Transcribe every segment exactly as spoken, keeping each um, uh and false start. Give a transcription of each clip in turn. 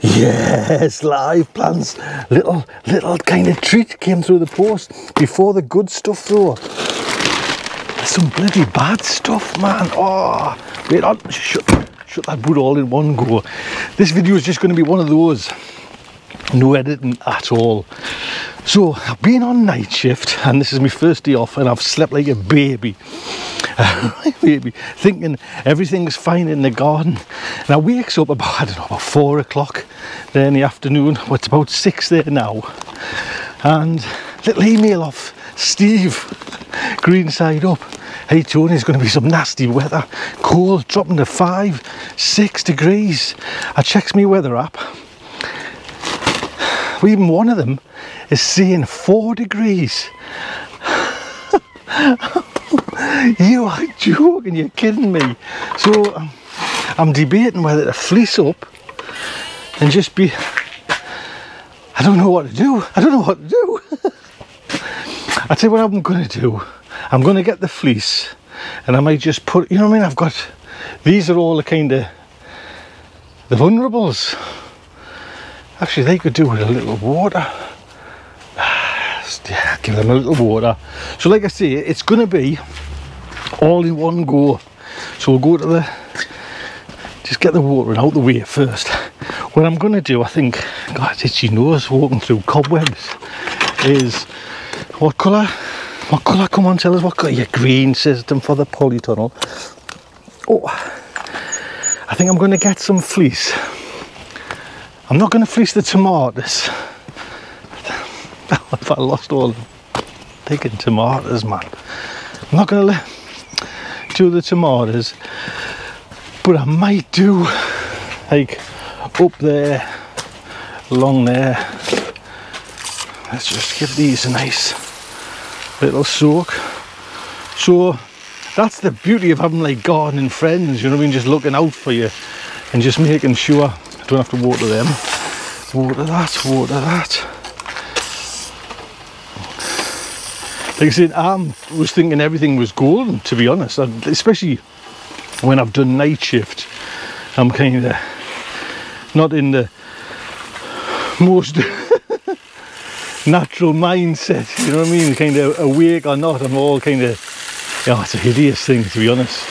Yes, live plants. Little, little kind of treat came through the post before the good stuff though. There's some bloody bad stuff, man. Oh, wait on, shut, shut that boot all in one go. This video is just going to be one of those. No editing at all. So I've been on night shift and this is my first day off and I've slept like a baby. Baby, thinking everything's fine in the garden. And I wakes up about, I don't know, about four o'clock there in the afternoon. Well, it's about six there now. And little email off Steve Greenside up. Hey Tony, it's going to be some nasty weather. Cold, dropping to five, six degrees. I checks my weather app. Even one of them is saying four degrees. You are joking, you're kidding me. So um, I'm debating whether to fleece up and just be, I don't know what to do. I don't know what to do. I tell you what I'm going to do. I'm going to get the fleece and I might just put, you know what I mean? I've got, these are all the kind of, the vulnerables. Actually, they could do with a little water. Yeah, give them a little water. So like I say, it's going to be all in one go. So we'll go to the, just get the watering out the way first. What I'm going to do, I think, God, it's itchy nose walking through cobwebs, is what colour? What colour? Come on, tell us what colour. Your green system for the polytunnel. Oh, I think I'm going to get some fleece. I'm not going to fleece the tomatoes. If I lost all the taking tomatoes, man. I'm not going to do the tomatoes, but I might do like up there, along there. Let's just give these a nice little soak. So that's the beauty of having like gardening friends, you know what I mean? Just looking out for you and just making sure. Don't have to water them. Water that, water that. Like I said, I was thinking everything was golden, to be honest. I, especially when I've done night shift. I'm kind of not in the most natural mindset, you know what I mean? Kind of awake or not, I'm all kind of, yeah, it's a hideous thing, to be honest.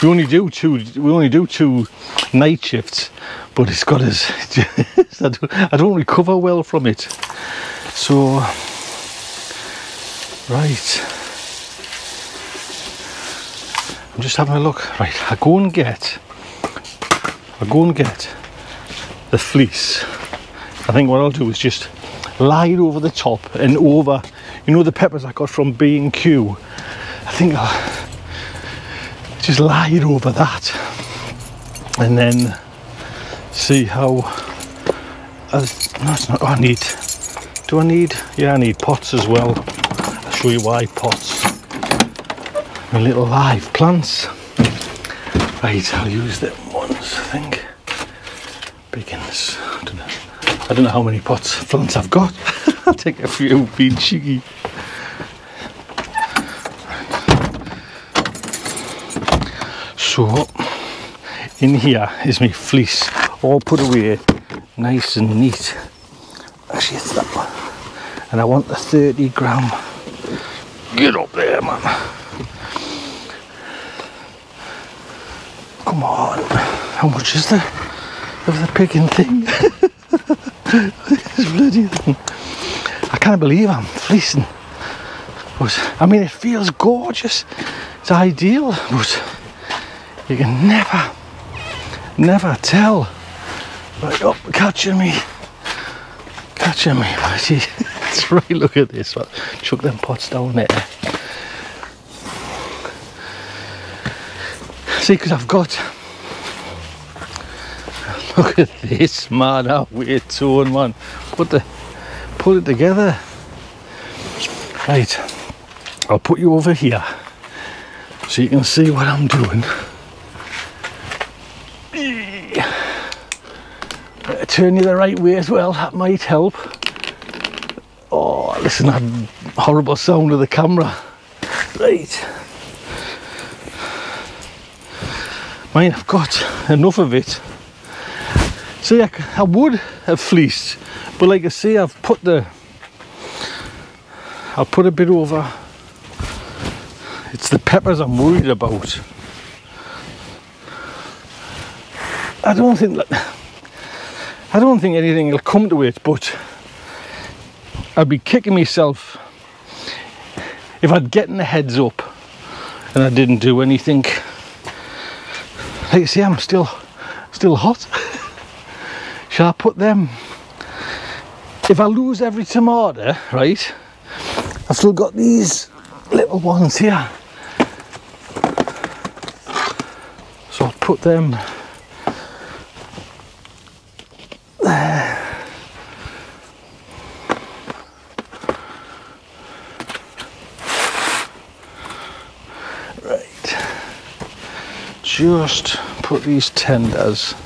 We only do two, we only do two night shifts. But it's got us, I, don't, I don't recover well from it. So, right. I'm just having a look. Right, I go and get, I go and get the fleece. I think what I'll do is just lie it over the top and over, you know the peppers I got from B and Q? I think I'll just lie it over that. And then, see how uh, no, it's not. Oh, I need do I need yeah I need pots as well. I'll show you why pots. My little live plants. Right, I'll use them once I think. Begins. I don't know. I don't know how many pots plants I've got. I'll take a few being cheeky. So in here is my fleece. All put away, nice and neat. Actually, it's that one. And I want the thirty gram. Get up there, man. Come on. How much is there of the picking thing? This bloody thing. I can't believe I'm fleecing. But, I mean, it feels gorgeous. It's ideal, but you can never, never tell. Right up, catching me, catching me, buddy. That's right, look at this one. Chuck them pots down there. See, because I've got, look at this, man, how weird tone, man. Put the, put it together. Right, I'll put you over here so you can see what I'm doing. Turn you the right way as well, that might help. Oh, listen to that horrible sound of the camera. Right. Mine, I've got enough of it. See, I, I would have fleeced, but like I say, I've put the, I'll put a bit over. It's the peppers I'm worried about. I don't think that, I don't think anything will come to it, but I'd be kicking myself if I'd gotten the heads up and I didn't do anything. Like you see, I'm still, still hot. Shall I put them? If I lose every tomato, right, I've still got these little ones here. So I'll put them there. Right. Just put these tenders.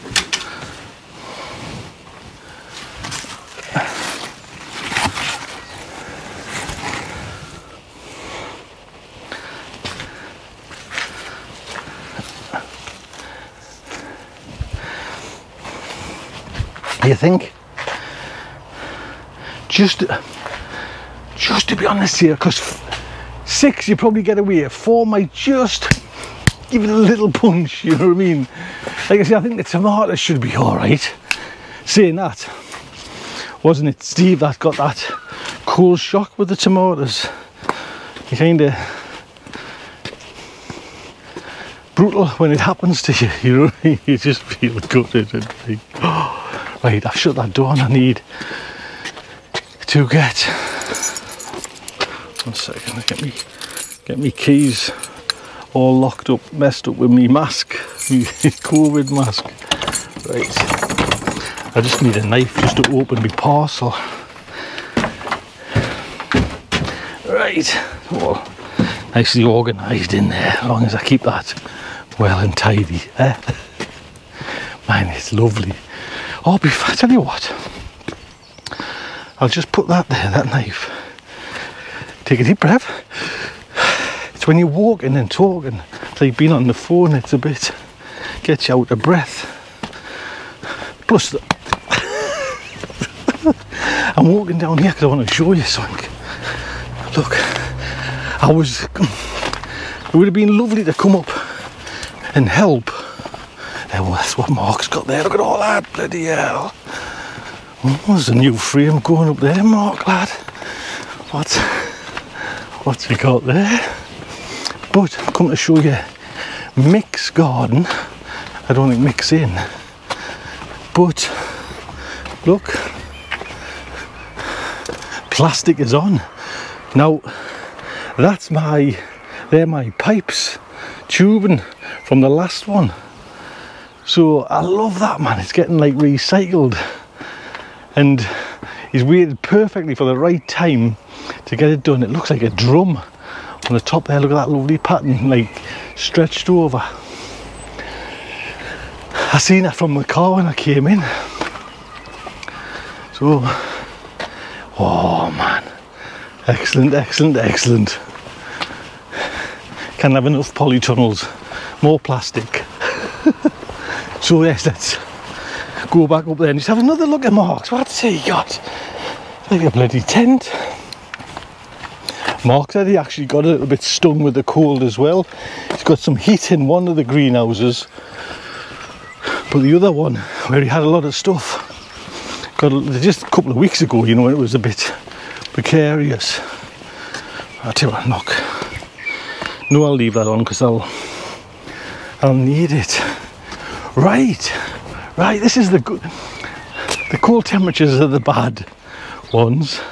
You think? Just, just to be honest here, because six you probably get away. Four might just give it a little punch. You know what I mean? Like I say, I think the tomatoes should be all right. Saying that, wasn't it Steve that got that cool shock with the tomatoes? You kind of brutal when it happens to you. You know what I mean? You just feel gutted and think, oh. Right, I've shut that door and I need to get, one second, get me, get me keys all locked up, messed up with me mask, me COVID mask. Right, I just need a knife just to open my parcel. Right, well, nicely organised in there, as long as I keep that well and tidy. Eh? Man, it's lovely. Oh, I tell you what, I'll just put that there, that knife. Take a deep breath. It's when you're walking and talking, it's like being on the phone, it's a bit, gets you out of breath. Plus, the I'm walking down here because I want to show you something. Look, I was, it would have been lovely to come up and help. Well, that's what Mark's got there. Look at all that, bloody hell. Oh, there's a new frame going up there, Mark, lad. What's, what's he got there? But I've come to show you Mick's garden. I don't think Mick's in. But, look. Plastic is on. Now, that's my, they're my pipes. Tubing from the last one. So I love that, man. It's getting like recycled, and he's waited perfectly for the right time to get it done. It looks like a drum on the top there. Look at that lovely pattern, like stretched over. I seen that from the car when I came in. So, oh man, excellent, excellent, excellent. Can't have enough polytunnels, more plastic. So yes, let's go back up there and just have another look at Mark's. What's he got? Like a bloody tent. Mark said he actually got a little bit stung with the cold as well. He's got some heat in one of the greenhouses, but the other one where he had a lot of stuff, got just a couple of weeks ago, you know, it was a bit precarious. I'll tell you what, knock. No, I'll leave that on because I'll, I'll need it. Right, right, this is the good, the cold temperatures are the bad ones.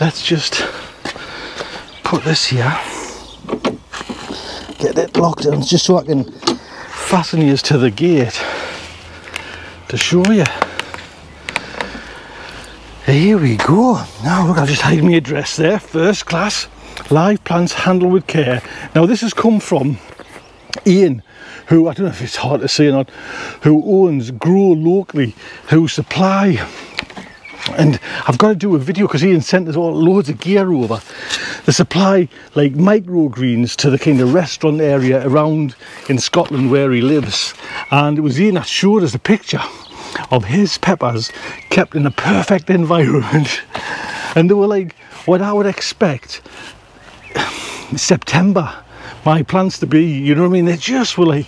Let's just put this here, get it locked in just so I can fasten you to the gate to show you. Here we go. Now look, I'll just hide my address there. First class, live plants handled with care. Now this has come from Ian, who, I don't know if it's hard to say or not, who owns Grow Locally, who supply, and I've got to do a video because Ian sent us all loads of gear over. They supply like microgreens to the kind of restaurant area around in Scotland where he lives, and it was Ian that showed us a picture of his peppers kept in a perfect environment. And they were like what I would expect September my plants to be, you know what I mean? They just were like,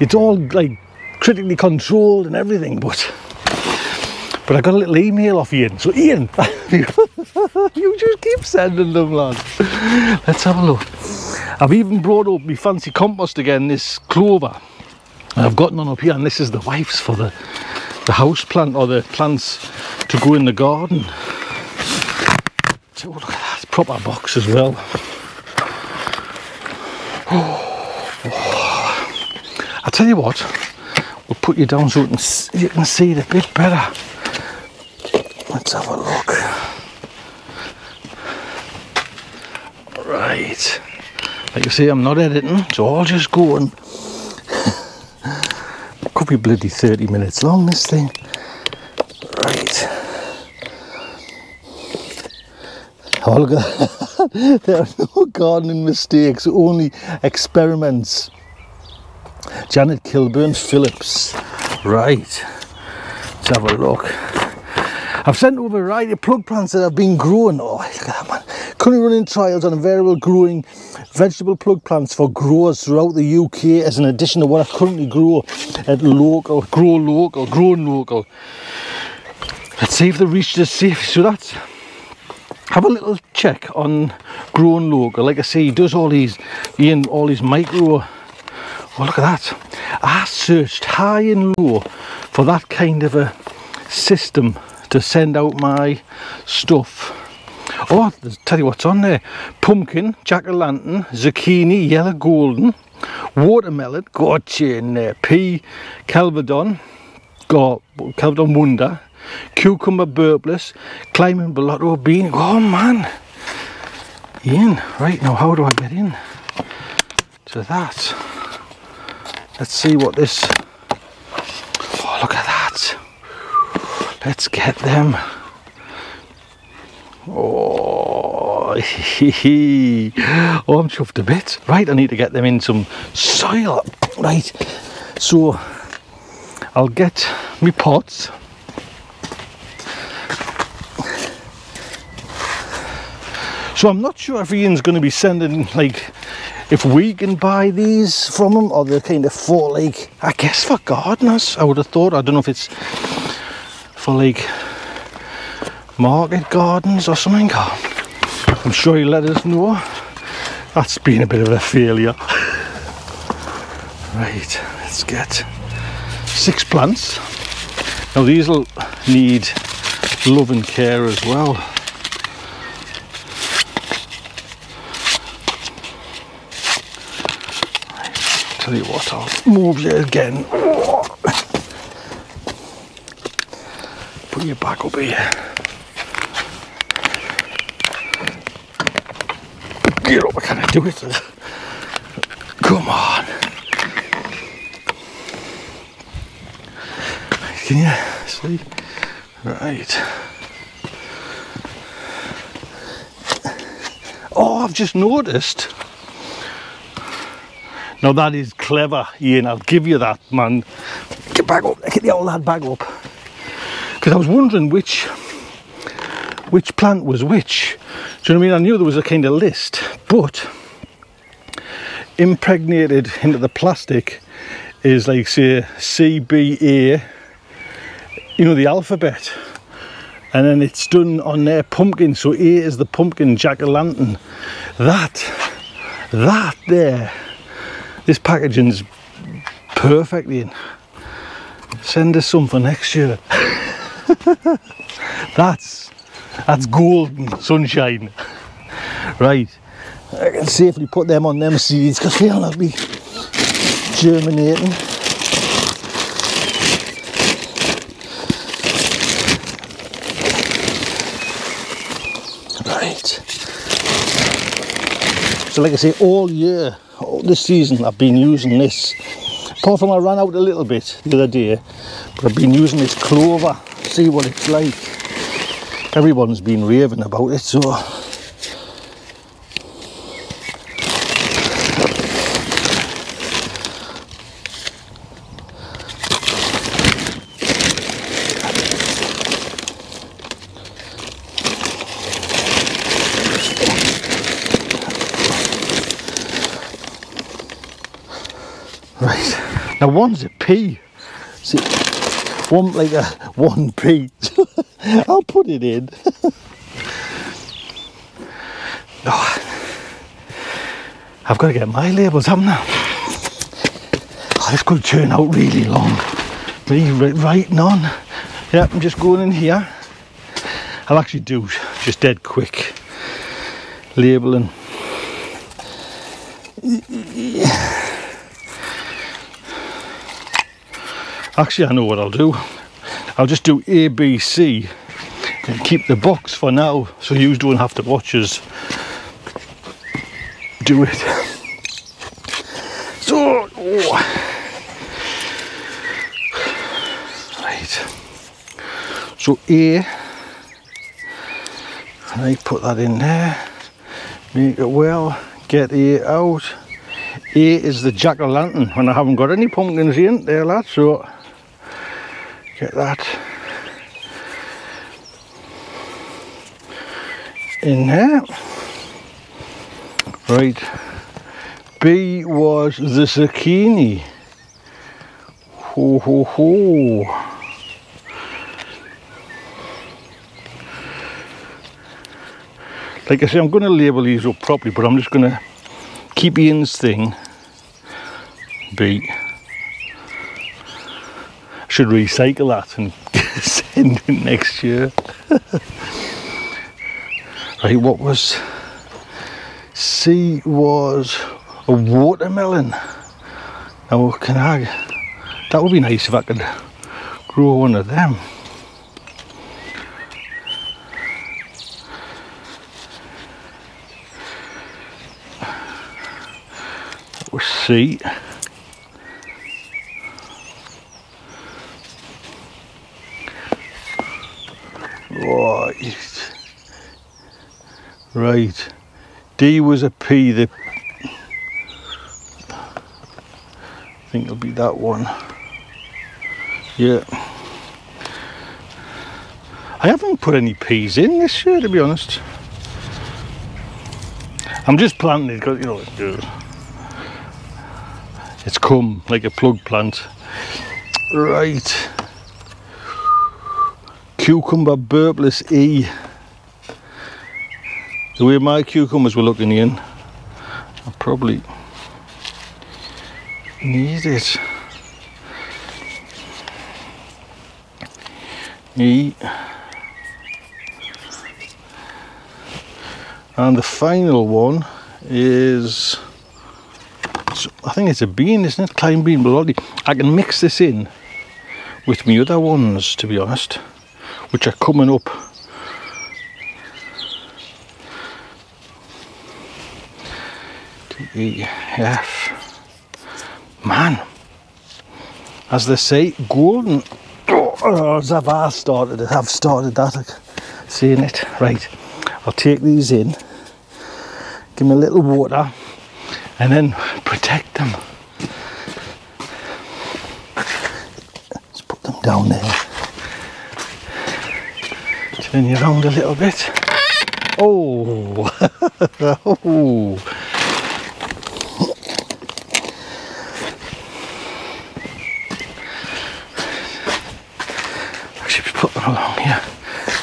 it's all like critically controlled and everything, but but I got a little email off Ian. So Ian, you just keep sending them, lad. Let's have a look. I've even brought up my fancy compost again, this clover. And I've got none up here, and this is the wife's for the, the house plant, or the plants to go in the garden. So look at that, proper box as well. Oh, oh. I'll tell you what, we'll put you down so you can, you can see it a bit better. Let's have a look. Right. Like you see, I'm not editing, it's all just going. Could be bloody thirty minutes long, this thing. Right. Oh, look at that. There are no gardening mistakes, only experiments. Janet Kilburn Phillips. Right. Let's have a look. I've sent over a variety of plug plants that have been growing. Oh, look at that, man. Currently running trials on available growing vegetable plug plants for growers throughout the U K as an addition to what I currently grow at local, grow local, grown local. Let's see if they reach the safe. So that's... Have a little check on Grown Local. Like I say, he does all these, Ian, all these micro. Oh, look at that. I searched high and low for that kind of a system to send out my stuff. Oh, I'll tell you what's on there. Pumpkin, jack-o'-lantern, zucchini, yellow golden, watermelon, got you in there, pea, calvadon, got calvadon wonder, cucumber burpless, climbing bolotto bean. Oh man, Ian, right now how do I get in to that? Let's see what this, oh look at that, let's get them. Oh, hee hee. Oh, I'm chuffed a bit. Right, I need to get them in some soil. Right, so I'll get me pots. So I'm not sure if Ian's going to be sending, like, if we can buy these from him, or they're kind of for, like, I guess for gardeners, I would have thought. I don't know if it's for, like, market gardens or something. I'm sure he'll let us know. That's been a bit of a failure. Right, let's get six plants. Now, these will need love and care as well. Tell you what, I'll move you again. Put your back up here. Get up, I can't do it. Come on. Can you see? Right. Oh, I've just noticed. Now that is clever, Ian, I'll give you that, man. Get back up, get the old lad back up. Because I was wondering which which plant was which. Do you know what I mean? I knew there was a kind of list, but impregnated into the plastic is like, say, C B A, you know, the alphabet. And then it's done on their pumpkin, so A is the pumpkin jack-o'-lantern. That, that there. This packaging's perfect, Ian. Send us some for next year. that's that's golden sunshine. Right, I can safely put them on them seeds because they'll not be germinating. Right. So, like I say, all year. Oh, this season I've been using this, apart from I ran out a little bit the other day, but I've been using this clover. See what it's like. Everyone's been raving about it, so Now one's a pea. See, one like a one pea. I'll put it in. Oh, I've got to get my labels up now. Oh, this could turn out really long. Really right none. Yeah, I'm just going in here. I'll actually do just dead quick labeling. Actually, I know what I'll do. I'll just do A, B, C and keep the box for now, so you don't have to watch us do it. So, oh. Right. So A, and I put that in there. Make it well. Get A out. A is the jack-o'-lantern, and I haven't got any pumpkins in there, lad. So get that in there. Right. B was the zucchini. Ho ho ho. Like I say, I'm going to label these up properly, but I'm just going to keep Ian's thing. B. I should recycle that and send it next year. Right, what was... C was a watermelon. Now, can I... That would be nice if I could grow one of them. That was C. Right. Right, D was a P, the... I think it'll be that one. Yeah. I haven't put any peas in this year, to be honest. I'm just planting it because, you know, it's come like a plug plant. Right. Cucumber burpless E. The way my cucumbers were looking in, I probably need it. E. And the final one is, I think it's a bean, isn't it? Klein bean bloody. I can mix this in with my other ones, to be honest, which are coming up. E, F. Man, as they say, golden. Oh, as I've started it, I've started that. I've seen it. Right, I'll take these in, give them a little water, and then protect them. Let's put them down there. Turn you around a little bit. Oh, oh. Along here,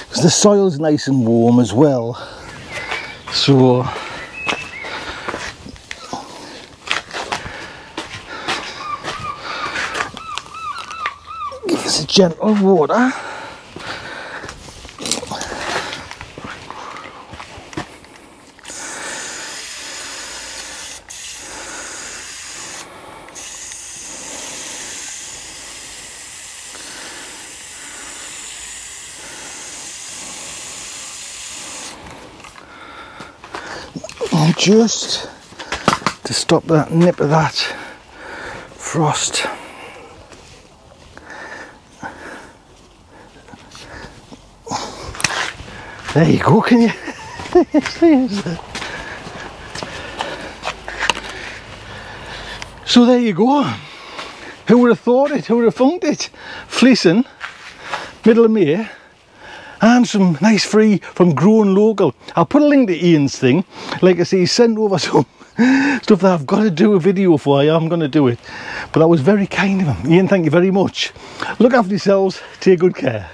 because the soil's nice and warm as well, so give us a gentle water. Just to stop that nip of that frost. There you go, can you? So there you go. Who would have thought it? Who would have funked it? Fleecing, middle of May. And some nice free from Grown Local. I'll put a link to Ian's thing. Like I say, he sent over some stuff that I've got to do a video for, I am going to do it. But that was very kind of him. Ian, thank you very much. Look after yourselves, take good care.